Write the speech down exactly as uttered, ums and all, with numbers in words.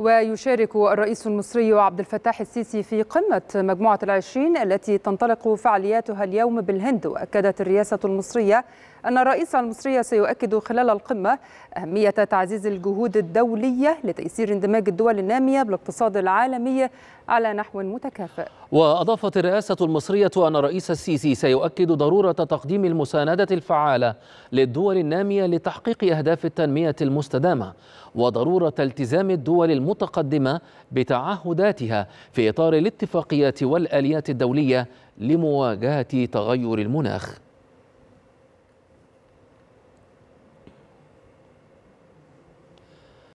ويشارك الرئيس المصري عبد الفتاح السيسي في قمة مجموعة العشرين التي تنطلق فعالياتها اليوم بالهند. وأكدت الرئاسة المصرية أن الرئيس المصري سيؤكد خلال القمة أهمية تعزيز الجهود الدولية لتيسير اندماج الدول النامية بالاقتصاد العالمي على نحو متكافئ. وأضافت الرئاسة المصرية أن الرئيس السيسي سيؤكد ضرورة تقديم المساندة الفعالة للدول النامية لتحقيق أهداف التنمية المستدامة، وضرورة التزام الدول المتقدمة بتعهداتها في إطار الاتفاقيات والآليات الدولية لمواجهة تغير المناخ.